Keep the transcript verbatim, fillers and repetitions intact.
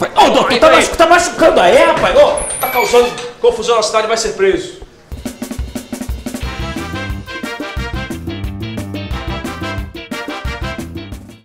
Ô, doutor, tá machucando aí, rapaz? Ô, tá causando confusão na cidade, vai ser preso.